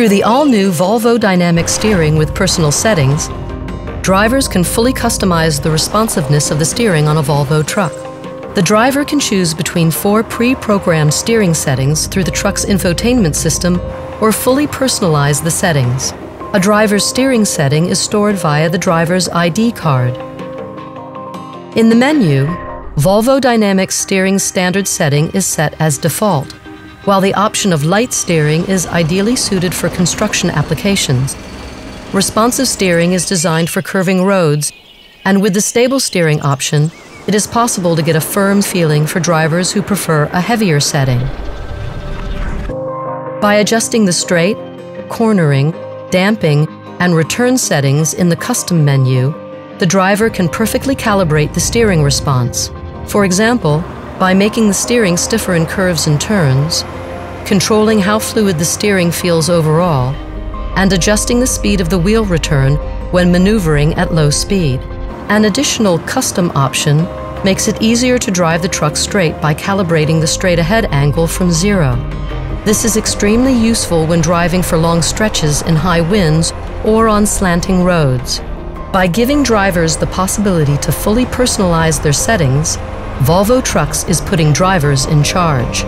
Through the all-new Volvo Dynamic Steering with Personal Settings, drivers can fully customize the responsiveness of the steering on a Volvo truck. The driver can choose between 4 pre-programmed steering settings through the truck's infotainment system or fully personalize the settings. A driver's steering setting is stored via the driver's ID card. In the menu, Volvo Dynamic Steering standard setting is set as default, while the option of light steering is ideally suited for construction applications. Responsive steering is designed for curving roads, and with the stable steering option, it is possible to get a firm feeling for drivers who prefer a heavier setting. By adjusting the straight, cornering, damping, and return settings in the custom menu, the driver can perfectly calibrate the steering response. For example, by making the steering stiffer in curves and turns, controlling how fluid the steering feels overall, and adjusting the speed of the wheel return when maneuvering at low speed. An additional custom option makes it easier to drive the truck straight by calibrating the straight-ahead angle from 0. This is extremely useful when driving for long stretches in high winds or on slanting roads. By giving drivers the possibility to fully personalize their settings, Volvo Trucks is putting drivers in charge.